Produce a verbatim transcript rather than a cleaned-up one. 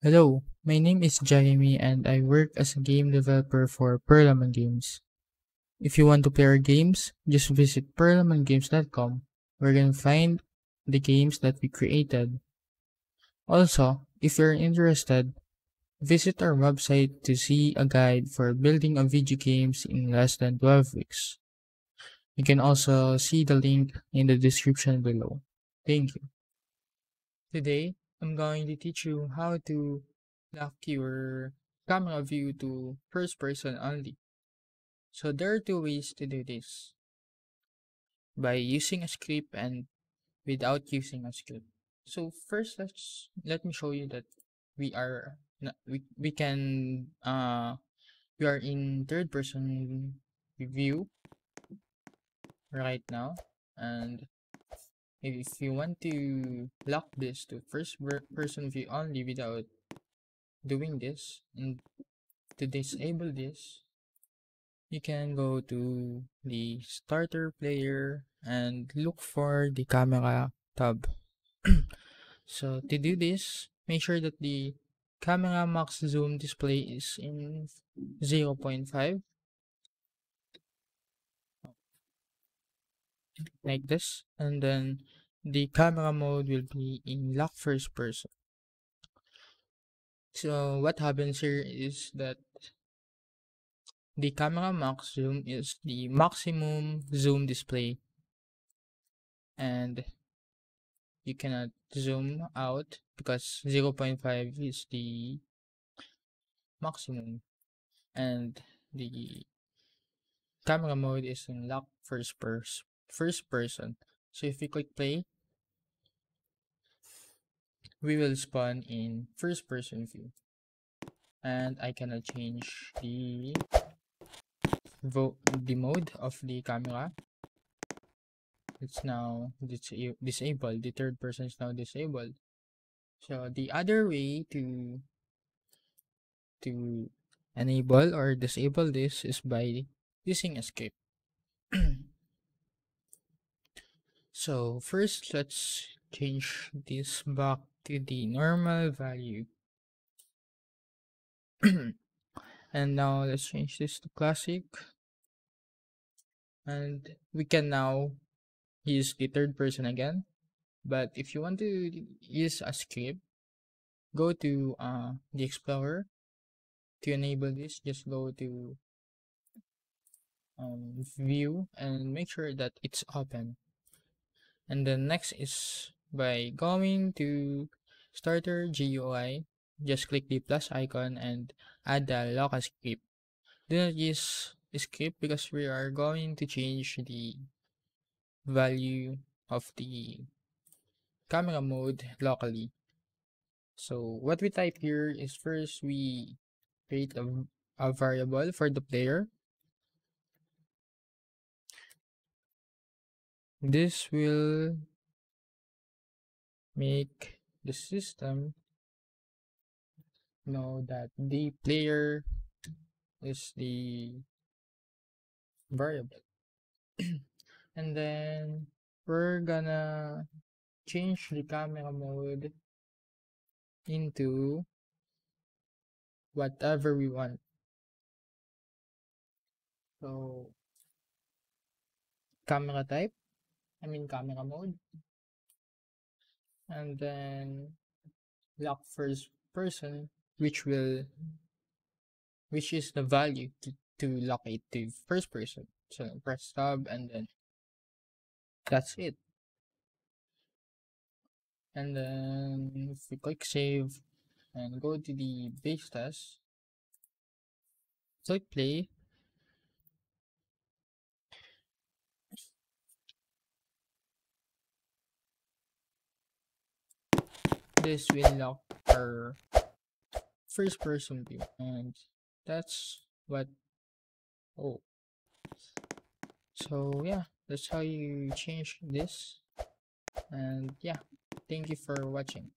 Hello, my name is Jeremy and I work as a game developer for Pearl Lemon Games. If you want to play our games, just visit pearl lemon games dot com where you can find the games that we created. Also, if you're interested, visit our website to see a guide for building a video games in less than twelve weeks. You can also see the link in the description below. Thank you. Today, I'm going to teach you how to lock your camera view to first person only. So there are two ways to do this. By using a script and without using a script. So first, let's let me show you that we are we we can uh we are in third person view right now, and if you want to lock this to first person view only without doing this, and to disable this, you can go to the Starter Player and look for the camera tab. So to do this, make sure that the camera max zoom display is in zero point five, like this, and then the camera mode will be in lock first person. So what happens here is that the camera max zoom is the maximum zoom display, and you cannot zoom out because zero point five is the maximum, and the camera mode is in lock first person. First person. So if we click play, we will spawn in first person view, and I cannot change the the mode of the camera. It's now disabled. The third person is now disabled. So the other way to to enable or disable this is by using a script. So first, let's change this back to the normal value. And now let's change this to classic. And we can now use the third person again. But if you want to use a script, go to uh, the Explorer. To enable this, just go to um, view and make sure that it's open. And then next is by going to Starter G U I, just click the plus icon and add the lock a script. Do not use a script because we are going to change the value of the camera mode locally. So what we type here is first we create a, a variable for the player. This will make the system know that the player is the variable. And then we're gonna change the camera mode into whatever we want. So camera type I mean camera mode, and then lock first person, which will which is the value to, to lock it to first person. So press tab, and then that's it. And then if you click save and go to the base test, click play. This will lock our first person view, and that's what oh so yeah, that's how you change this. And yeah, thank you for watching.